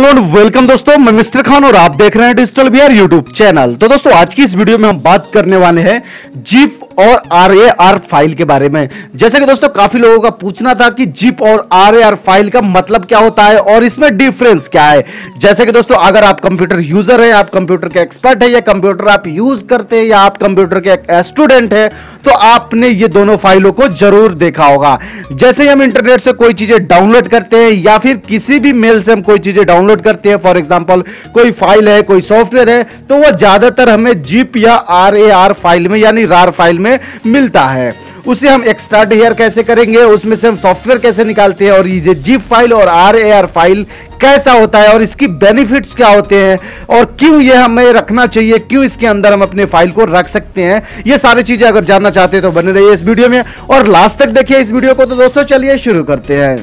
Hello and welcome दोस्तों, मैं mister Khan और आप देख रहे हैं डिजिटल बिहार यूट्यूब चैनल। तो दोस्तों आज की इस वीडियो में हम बात करने वाले हैं जीप और RAR फाइल के बारे में। जैसे कि दोस्तों काफी लोगों का पूछना था कि जीप और RAR फाइल का मतलब क्या होता है और इसमें डिफरेंस क्या है। जैसे कि दोस्तों अगर आप कंप्यूटर यूजर हैं, आप कंप्यूटर के एक्सपर्ट हैं या कंप्यूटर आप यूज करते हैं या आप कंप्यूटर के स्टूडेंट हैं तो आपने ये दोनों फाइलों को जरूर देखा होगा। जैसे हम इंटरनेट से कोई चीजें डाउनलोड करते हैं या फिर किसी भी मेल से हम कोई चीजें डाउनलोड करते हैं, फॉर एग्जाम्पल कोई फाइल है, कोई सॉफ्टवेयर है, तो वह ज्यादातर हमें जीप या RAR फाइल में यानी RAR फाइल में मिलता है। उसे हम एक्सट्रैक्ट हेयर कैसे करेंगे, उसमें से हम सॉफ्टवेयर कैसे निकालते हैं और ये जीप फाइल और RAR फाइल कैसा होता है और इसकी बेनिफिट्स क्या होते हैं और क्यों ये हमें रखना चाहिए, क्यों इसके अंदर हम अपने फाइल को रख सकते हैं, ये सारी चीजें अगर जानना चाहते हैं तो बने रहिए इस वीडियो में और लास्ट तक देखिए इस वीडियो को। तो दोस्तों चलिए शुरू करते हैं।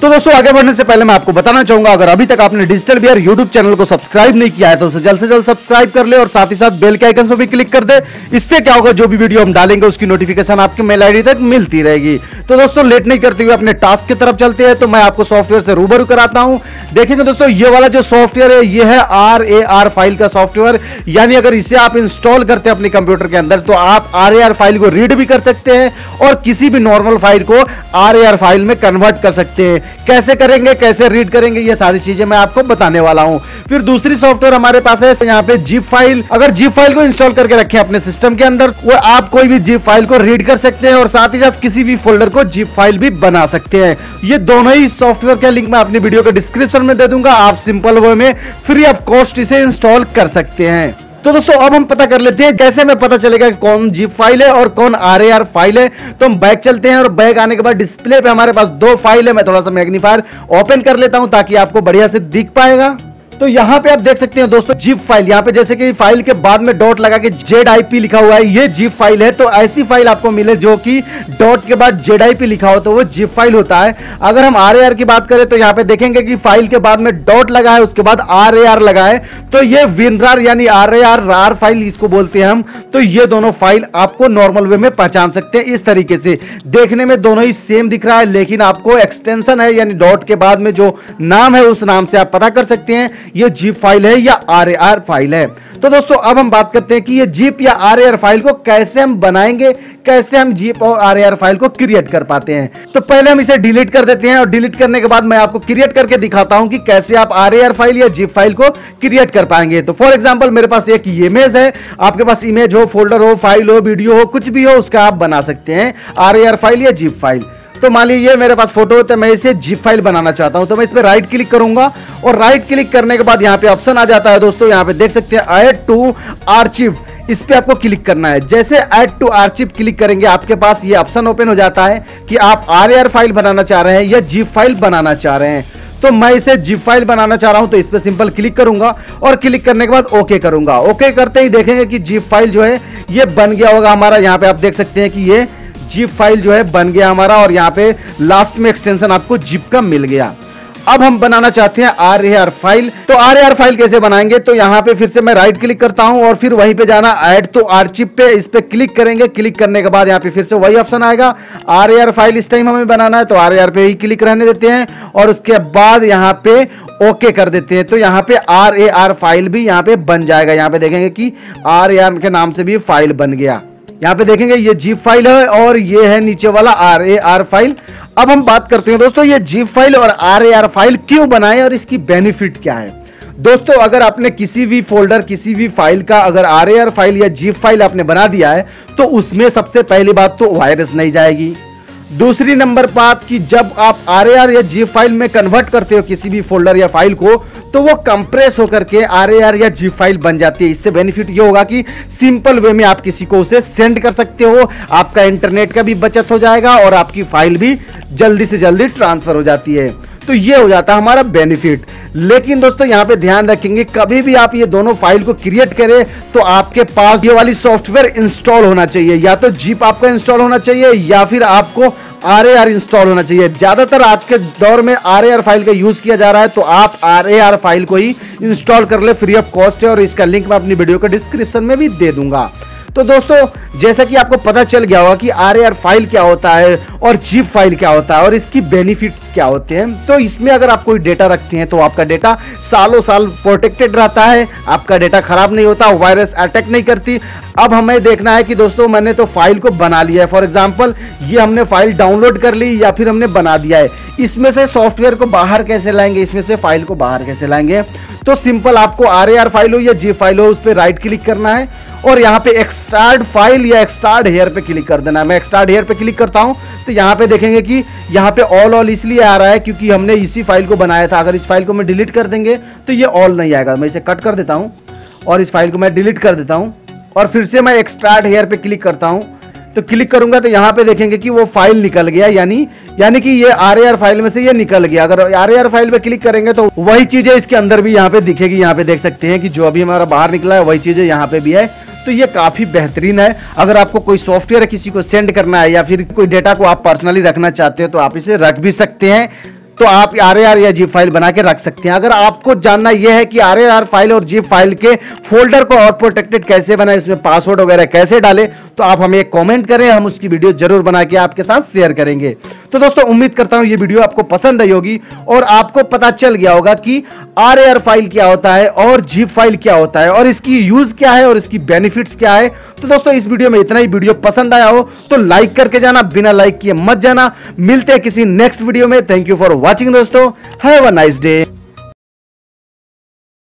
तो दोस्तों आगे बढ़ने से पहले मैं आपको बताना चाहूंगा, अगर अभी तक आपने डिजिटल बिहार यूट्यूब चैनल को सब्सक्राइब नहीं किया है तो उसे जल्द से जल्द सब्सक्राइब कर ले और साथ ही साथ बेल के आइकन पर भी क्लिक कर दे। इससे क्या होगा, जो भी वीडियो हम डालेंगे उसकी नोटिफिकेशन आपके मेल आईडी तक मिलती रहेगी। तो दोस्तों लेट नहीं करते हुए अपने टास्क की तरफ चलते हैं। तो मैं आपको सॉफ्टवेयर से रूबरू कराता हूँ। देखेंगे दोस्तों ये वाला जो सॉफ्टवेयर है ये है RAR फाइल का सॉफ्टवेयर, यानी अगर इसे आप इंस्टॉल करते हैं अपने कंप्यूटर के अंदर तो आप RAR फाइल को रीड भी कर सकते हैं और किसी भी नॉर्मल फाइल को RAR फाइल में कन्वर्ट कर सकते हैं। कैसे करेंगे, कैसे रीड करेंगे, ये सारी चीजें मैं आपको बताने वाला हूँ। फिर दूसरी सॉफ्टवेयर हमारे पास है यहाँ पे जीप फाइल। अगर जीप फाइल को इंस्टॉल करके रखें अपने सिस्टम के अंदर वो आप कोई भी जीप फाइल को रीड कर सकते हैं और साथ ही साथ किसी भी फोल्डर को जीप फाइल भी बना सकते हैं। ये दोनों ही सॉफ्टवेयर का लिंक मैं अपनी वीडियो के डिस्क्रिप्शन में दे दूंगा, आप सिंपल वे में फ्री ऑफ कॉस्ट इसे इंस्टॉल कर सकते हैं। तो दोस्तों अब हम पता कर लेते हैं कैसे हमें पता चलेगा कि कौन जीप फाइल है और कौन RAR फाइल है। तो हम बैक चलते हैं और बैक आने के बाद डिस्प्ले पे हमारे पास दो फाइल है। मैं थोड़ा सा मैग्नीफायर ओपन कर लेता हूं ताकि आपको बढ़िया से दिख पाएगा। तो यहाँ पे आप देख सकते हैं दोस्तों जीप फाइल, यहाँ पे जैसे कि फाइल के बाद में डॉट लगा के ZIP लिखा हुआ है, ये जीप फाइल है। तो ऐसी फाइल आपको मिले जो कि डॉट के बाद ZIP लिखा हो तो वो जीप फाइल होता है। अगर हम RAR की बात करें तो यहाँ पे देखेंगे कि फाइल के बाद में डॉट लगा है, उसके बाद RAR लगा है, तो ये WinRAR यानी RAR फाइल इसको बोलते हैं हम। तो ये दोनों फाइल आपको नॉर्मल वे में पहचान सकते हैं इस तरीके से। देखने में दोनों ही सेम दिख रहा है लेकिन आपको एक्सटेंशन है यानी डॉट के बाद में जो नाम है उस नाम से आप पता कर सकते हैं ये जीप फाइल है या RAR फाइल है। तो दोस्तों अब हम बात करते हैं कि ये जीप या RAR फाइल को कैसे हम बनाएंगे, कैसे हम जीप और RAR फाइल को क्रिएट कर पाते हैं। तो पहले हम इसे डिलीट कर देते हैं और डिलीट करने के बाद मैं आपको क्रिएट करके दिखाता हूं कि कैसे आप RAR फाइल या जीप फाइल को क्रिएट कर पाएंगे। तो फॉर एग्जाम्पल मेरे पास एक इमेज है, आपके पास इमेज हो, फोल्डर हो, फाइल हो, वीडियो हो, कुछ भी हो, उसका आप बना सकते हैं RAR फाइल या जीप फाइल। तो मान लीजिए मेरे पास फोटो होता है, मैं इसे जीप फाइल बनाना चाहता हूं तो मैं इस पर राइट क्लिक करूंगा और राइट क्लिक करने के बाद यहाँ पे ऑप्शन आ जाता है दोस्तों, यहाँ पे देख सकते हैं ऐड टू आर्चिव, इस पे आपको क्लिक करना है। जैसे ऐड टू आर्चिव क्लिक करेंगे आपके पास ये ऑप्शन ओपन हो जाता है कि आप RAR फाइल बनाना चाह रहे हैं या जीप फाइल बनाना चाह रहे हैं। तो मैं इसे जीप फाइल बनाना चाह रहा हूं तो इस पर सिंपल क्लिक करूंगा और क्लिक करने के बाद ओके करूंगा। ओके करते ही देखेंगे कि जीप फाइल जो है ये बन गया होगा हमारा। यहाँ पे आप देख सकते हैं कि ये जीप फाइल जो है बन गया हमारा और यहाँ पे लास्ट में एक्सटेंशन आपको जीप का मिल गया। अब हम बनाना चाहते हैं RAR फाइल। तो RAR फाइल कैसे बनाएंगे, तो यहाँ पे फिर से मैं राइट क्लिक करता हूँ और फिर वहीं पे जाना ऐड टू आर्चिव पे, इस पे क्लिक करेंगे। क्लिक करने के बाद यहाँ पे फिर से वही ऑप्शन आएगा RAR फाइल, इस टाइम हमें बनाना है तो RAR पे ही क्लिक रहने देते हैं और उसके बाद यहाँ पे ओके कर देते हैं। तो यहाँ पे RAR फाइल भी यहाँ पे बन जाएगा। यहाँ पे देखेंगे कि RAR के नाम से भी फाइल बन गया। यहाँ पे देखेंगे ये जीप फाइल है और ये है नीचे वाला RAR फाइल। अब हम बात करते हैं दोस्तों ये जीप फाइल और RAR फाइल क्यों बनाएं और इसकी बेनिफिट क्या है। दोस्तों अगर आपने किसी भी फोल्डर, किसी भी फाइल का अगर RAR फाइल या जीप फाइल आपने बना दिया है तो उसमें सबसे पहली बात तो वायरस नहीं जाएगी। दूसरी नंबर बात कि जब आप RAR या जीप फाइल में कन्वर्ट करते हो किसी भी फोल्डर या फाइल को तो वो कंप्रेस होकर के RAR या जीप फाइल बन जाती है। इससे बेनिफिट ये होगा कि सिंपल वे में आप किसी को उसे सेंड कर सकते हो, आपका इंटरनेट का भी बचत हो जाएगा और आपकी फाइल भी जल्दी से जल्दी ट्रांसफर हो जाती है। तो ये हो जाता है हमारा बेनिफिट। लेकिन दोस्तों यहाँ पे ध्यान रखेंगे कभी भी आप ये दोनों फाइल को क्रिएट करें तो आपके पास ये वाली सॉफ्टवेयर इंस्टॉल होना चाहिए, या तो जीप आपका इंस्टॉल होना चाहिए या फिर आपको RAR इंस्टॉल होना चाहिए। ज्यादातर आज के दौर में RAR फाइल का यूज किया जा रहा है तो आप RAR फाइल को ही इंस्टॉल कर ले, फ्री ऑफ कॉस्ट है और इसका लिंक मैं अपनी वीडियो के डिस्क्रिप्शन में भी दे दूंगा। तो दोस्तों जैसा कि आपको पता चल गया होगा कि RAR फाइल क्या होता है और zip फाइल क्या होता है और इसकी बेनिफिट्स क्या होते हैं। तो इसमें अगर आप कोई डेटा रखते हैं तो आपका डेटा सालों साल प्रोटेक्टेड रहता है, आपका डेटा खराब नहीं होता, वायरस अटैक नहीं करती। अब हमें देखना है कि दोस्तों मैंने तो फाइल को बना लिया है, फॉर एग्जाम्पल ये हमने फाइल डाउनलोड कर ली या फिर हमने बना दिया है, इसमें से सॉफ्टवेयर को बाहर कैसे लाएंगे, इसमें से फाइल को बाहर कैसे लाएंगे। तो सिंपल आपको RAR फाइल हो या zip फाइल हो उस पर राइट क्लिक करना है और यहाँ पे एक्सट्रैक्ट फाइल या एक्सट्रैक्ट हेयर पे क्लिक कर देना है। मैं एक्सट्रैक्ट हेयर पे क्लिक करता हूँ तो यहाँ पे देखेंगे कि यहाँ पे ऑल इसलिए आ रहा है क्योंकि हमने इसी फाइल को बनाया था। अगर इस फाइल को मैं डिलीट कर देंगे तो ये ऑल नहीं आएगा। मैं इसे कट कर देता हूँ और इस फाइल को मैं डिलीट कर देता हूँ और फिर से मैं एक्सट्रैक्ट हेयर पे क्लिक करता हूँ। तो क्लिक करूंगा तो यहाँ पे देखेंगे कि वो फाइल निकल गया, यानी कि ये RAR फाइल में से ये निकल गया। अगर RAR फाइल पे क्लिक करेंगे तो वही चीजें इसके अंदर भी यहाँ पे दिखेगी। यहाँ पे देख सकते हैं कि जो अभी हमारा बाहर निकला है वही चीजें यहाँ पे भी है। तो ये काफी बेहतरीन है। अगर आपको कोई सॉफ्टवेयर किसी को सेंड करना है या फिर कोई डेटा को आप पर्सनली रखना चाहते हो तो आप इसे रख भी सकते हैं। तो आप RAR या zip फाइल बना के रख सकते हैं। अगर आपको जानना यह है कि RAR फाइल और zip फाइल के फोल्डर को और प्रोटेक्टेड कैसे बनाए, इसमें पासवर्ड वगैरह कैसे डालें, तो आप हमें एक कमेंट करें, हम उसकी वीडियो जरूर बना के आपके साथ शेयर करेंगे। तो दोस्तों उम्मीद करता हूं ये वीडियो आपको पसंद आई होगी और आपको पता चल गया होगा कि RAR फाइल क्या होता है और zip फाइल क्या होता है और इसकी यूज क्या है और इसकी बेनिफिट्स क्या है। तो दोस्तों इस वीडियो में इतना ही। वीडियो पसंद आया हो तो लाइक करके जाना, बिना लाइक किए मत जाना। मिलते हैं किसी नेक्स्ट वीडियो में। थैंक यू फॉर वॉचिंग दोस्तों। Have a nice day.